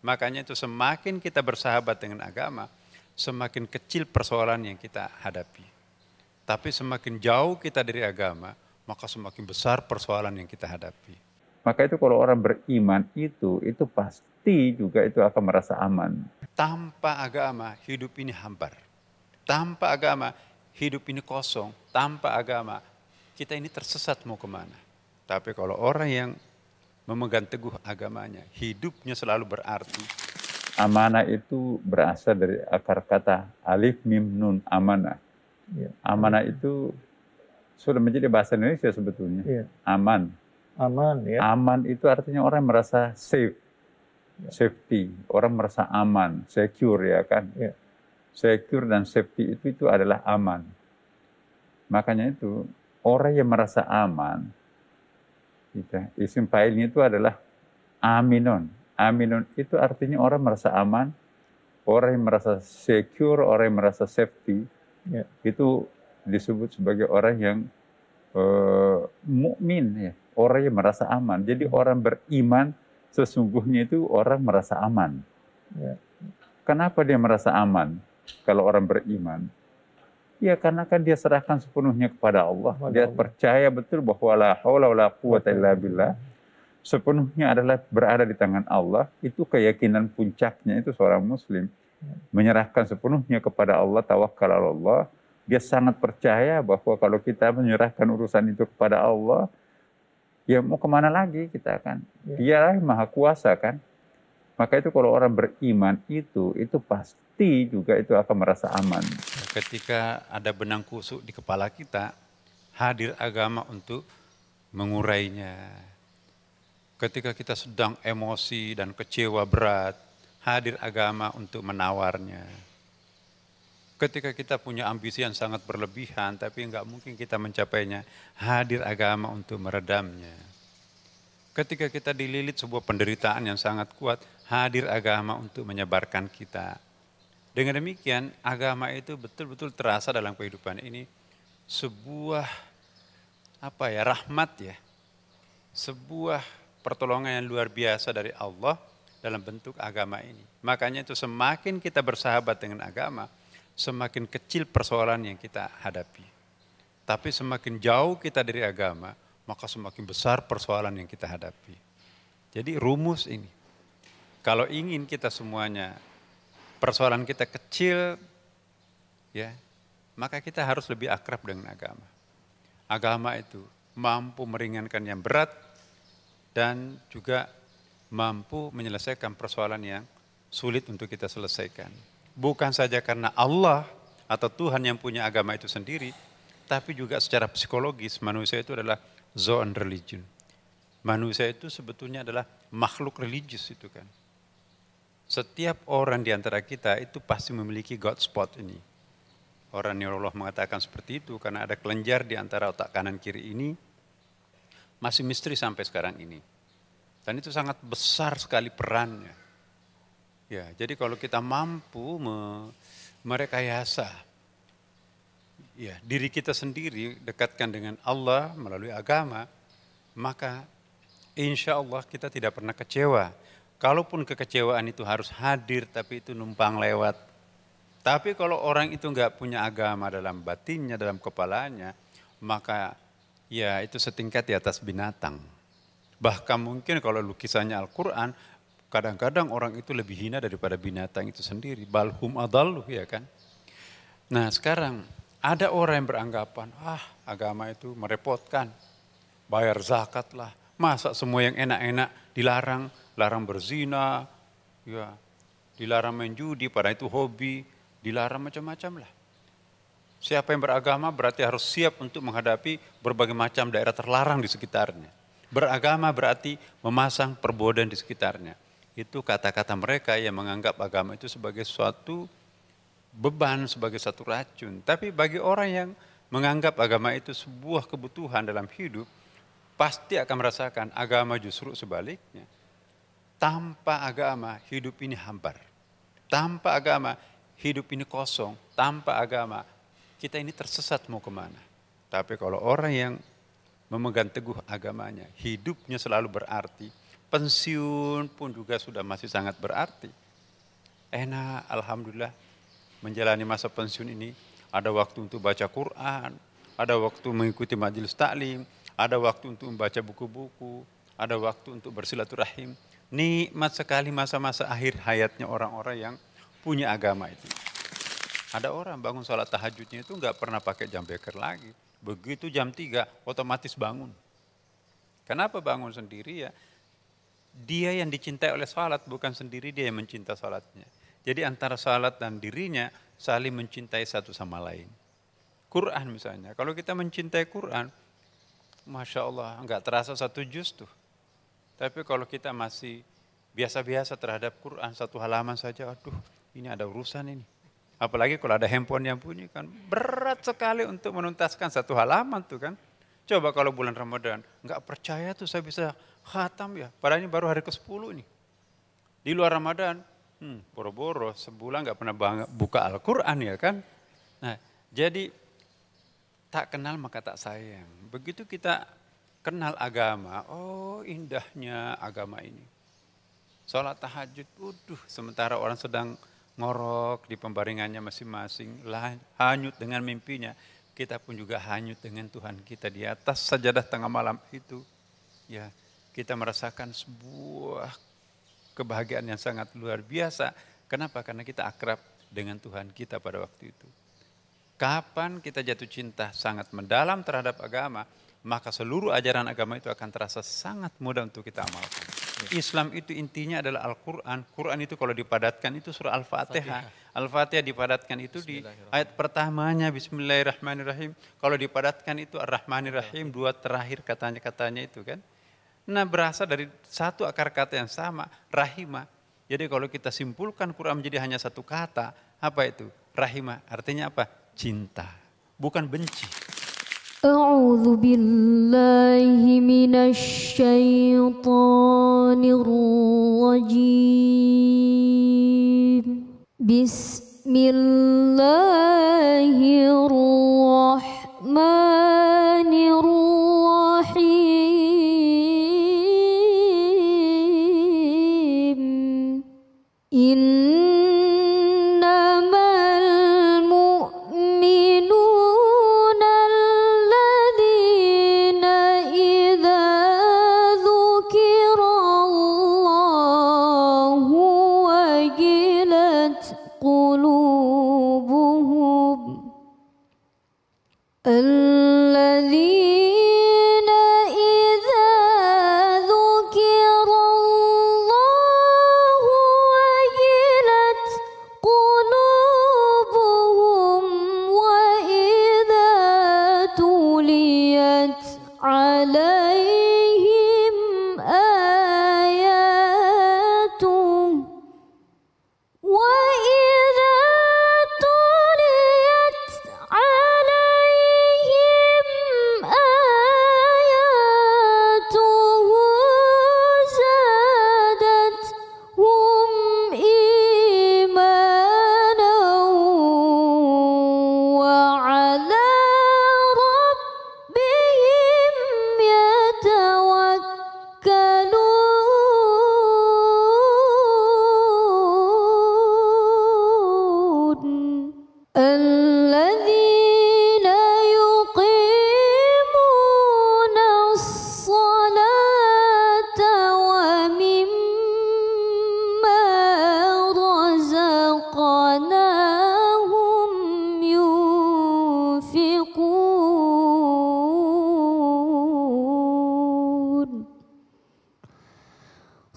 Makanya itu semakin kita bersahabat dengan agama, semakin kecil persoalan yang kita hadapi. Tapi semakin jauh kita dari agama, maka semakin besar persoalan yang kita hadapi. Maka itu kalau orang beriman itu pasti juga itu akan merasa aman. Tanpa agama, hidup ini hambar. Tanpa agama, hidup ini kosong. Tanpa agama, kita ini tersesat mau kemana. Tapi kalau orang yang memegang teguh agamanya, hidupnya selalu berarti. Amanah itu berasal dari akar kata alif mim nun, amanah. Ya. Amanah itu sudah menjadi bahasa Indonesia sebetulnya. Ya. Aman. Aman, ya. Aman itu artinya orang merasa safe, ya. Safety. Orang merasa aman, secure, ya kan. Ya. Secure dan safety itu adalah aman. Makanya itu orang yang merasa aman, kita isim failnya itu adalah aminun. Aminun itu artinya orang merasa aman, orang yang merasa secure, orang yang merasa safety, ya. Itu disebut sebagai orang yang mukmin, ya. Orang yang merasa aman. Jadi orang beriman sesungguhnya itu orang merasa aman. Ya. Kenapa dia merasa aman kalau orang beriman? Ya karena kan dia serahkan sepenuhnya kepada Allah. Dia percaya betul bahwa la haula wala quwata illa billah. Sepenuhnya adalah berada di tangan Allah. Itu keyakinan puncaknya itu seorang muslim. Menyerahkan sepenuhnya kepada Allah, tawakkal ala Allah. Dia sangat percaya bahwa kalau kita menyerahkan urusan itu kepada Allah, ya mau kemana lagi kita kan? Dia maha kuasa kan? Maka itu kalau orang beriman itu pasti juga itu akan merasa aman. Ketika ada benang kusut di kepala kita, hadir agama untuk mengurainya. Ketika kita sedang emosi dan kecewa berat, hadir agama untuk menawarnya. Ketika kita punya ambisi yang sangat berlebihan, tapi nggak mungkin kita mencapainya, hadir agama untuk meredamnya. Ketika kita dililit sebuah penderitaan yang sangat kuat, hadir agama untuk menyebarkan kita. Dengan demikian, agama itu betul-betul terasa dalam kehidupan ini sebuah rahmat, ya, sebuah pertolongan yang luar biasa dari Allah dalam bentuk agama ini. Makanya itu semakin kita bersahabat dengan agama, semakin kecil persoalan yang kita hadapi. Tapi semakin jauh kita dari agama, maka semakin besar persoalan yang kita hadapi. Jadi rumus ini. Kalau ingin kita semuanya, persoalan kita kecil, ya, maka kita harus lebih akrab dengan agama. Agama itu mampu meringankan yang berat dan juga mampu menyelesaikan persoalan yang sulit untuk kita selesaikan. Bukan saja karena Allah atau Tuhan yang punya agama itu sendiri, tapi juga secara psikologis manusia itu adalah zoon religion. Manusia itu sebetulnya adalah makhluk religius itu kan. Setiap orang di antara kita itu pasti memiliki God spot ini. Orang neurolog mengatakan seperti itu karena ada kelenjar di antara otak kanan kiri ini masih misteri sampai sekarang ini. Dan itu sangat besar sekali perannya. Ya, jadi kalau kita mampu merekayasa ya, diri kita sendiri, dekatkan dengan Allah melalui agama, maka insya Allah kita tidak pernah kecewa. Kalaupun kekecewaan itu harus hadir, tapi itu numpang lewat. Tapi kalau orang itu nggak punya agama dalam batinnya, dalam kepalanya, maka ya itu setingkat di atas binatang. Bahkan mungkin kalau lukisannya Al-Quran, kadang-kadang orang itu lebih hina daripada binatang itu sendiri. Balhum adalluh, ya kan. Nah sekarang ada orang yang beranggapan, agama itu merepotkan. Bayar zakat lah. Masa semua yang enak-enak dilarang. Dilarang berzina, ya, dilarang main judi, padahal itu hobi. Dilarang macam-macam lah. Siapa yang beragama berarti harus siap untuk menghadapi berbagai macam daerah terlarang di sekitarnya. Beragama berarti memasang perbodan di sekitarnya. Itu kata-kata mereka yang menganggap agama itu sebagai suatu beban, sebagai satu racun. Tapi bagi orang yang menganggap agama itu sebuah kebutuhan dalam hidup, pasti akan merasakan agama justru sebaliknya. Tanpa agama, hidup ini hambar. Tanpa agama, hidup ini kosong. Tanpa agama, kita ini tersesat mau kemana. Tapi kalau orang yang memegang teguh agamanya, hidupnya selalu berarti. pensiun pun juga sudah masih sangat berarti. Enak, alhamdulillah menjalani masa pensiun ini. Ada waktu untuk baca Quran, ada waktu mengikuti majelis taklim, ada waktu untuk membaca buku-buku, ada waktu untuk bersilaturahim. Nikmat sekali masa-masa akhir hayatnya orang-orang yang punya agama itu. Ada orang bangun sholat tahajudnya itu nggak pernah pakai jam beker lagi. Begitu jam 3 otomatis bangun. Kenapa bangun sendiri ya? Dia yang dicintai oleh sholat, bukan sendiri dia yang mencintai sholatnya. Jadi antara salat dan dirinya saling mencintai satu sama lain. Quran misalnya, kalau kita mencintai Quran, Masya Allah nggak terasa satu juz tuh. Tapi kalau kita masih biasa-biasa terhadap Quran, satu halaman saja, aduh ini ada urusan ini. Apalagi kalau ada handphone yang bunyi kan, berat sekali untuk menuntaskan satu halaman tuh kan. Coba kalau bulan Ramadan, nggak percaya tuh saya bisa khatam ya, padahal ini baru hari ke-10 nih. Di luar Ramadan, boro-boro sebulan nggak pernah buka Al-Quran ya kan. Nah, jadi tak kenal maka tak sayang. Begitu kita kenal agama, oh indahnya agama ini. Sholat tahajud, waduh, sementara orang sedang ngorok di pembaringannya masing-masing, hanyut dengan mimpinya. Kita pun juga hanyut dengan Tuhan kita di atas sajadah tengah malam itu. Ya, kita merasakan sebuah kebahagiaan yang sangat luar biasa. Kenapa? Karena kita akrab dengan Tuhan kita pada waktu itu. Kapan kita jatuh cinta sangat mendalam terhadap agama, maka seluruh ajaran agama itu akan terasa sangat mudah untuk kita amalkan. Islam itu intinya adalah Al-Quran. Quran itu kalau dipadatkan itu surah Al-Fatihah. Al-Fatihah dipadatkan itu di ayat pertamanya Bismillahirrahmanirrahim. Kalau dipadatkan itu Ar-Rahmanirrahim, dua terakhir katanya-katanya itu kan. Nah, berasal dari satu akar kata yang sama, rahimah. Jadi kalau kita simpulkan Quran menjadi hanya satu kata, apa itu? Rahimah, artinya apa? Cinta, bukan benci. A'udzu billahi minasy syaithanir rajim. Bismillahirrahmanirrahim. Innamal mu'minuna alladhina idza dzukirallahu wajilat qulubuhum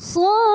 slow.